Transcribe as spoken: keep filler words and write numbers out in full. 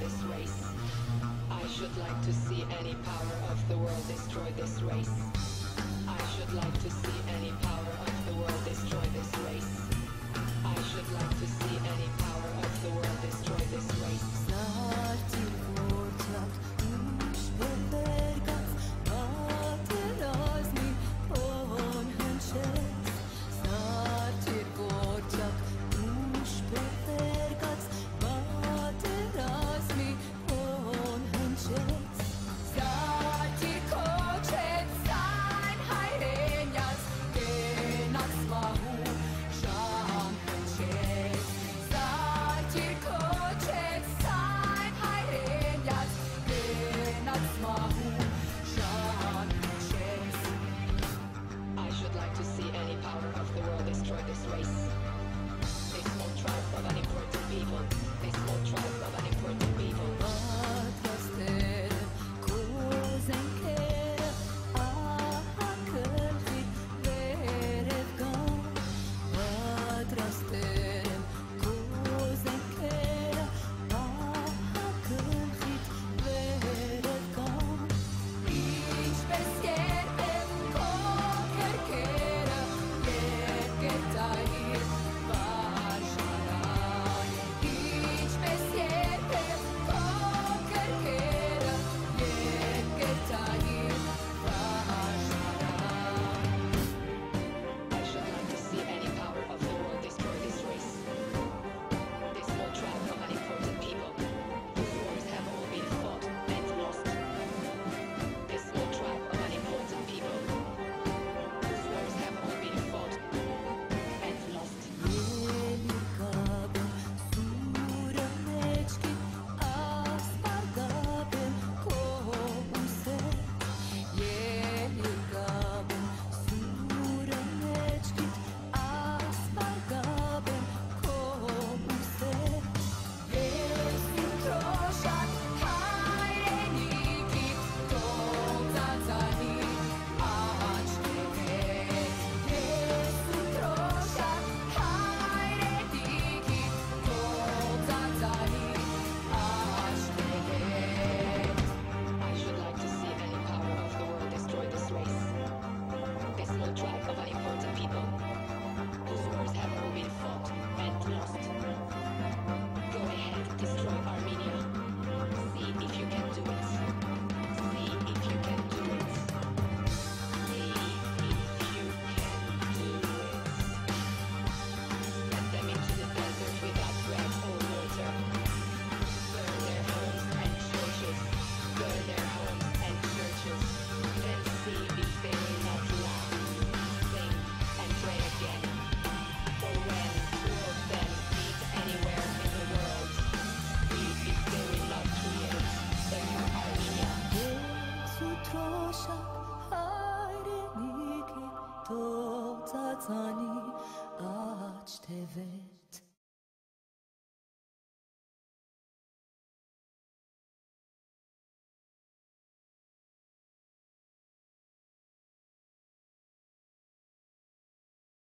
destroy this race. I should like to see any power of the world destroy this race. I should like to see any power of the world destroy this race. I should like to see any power of the world destroy this race. I should like to see any power of the world destroy this race.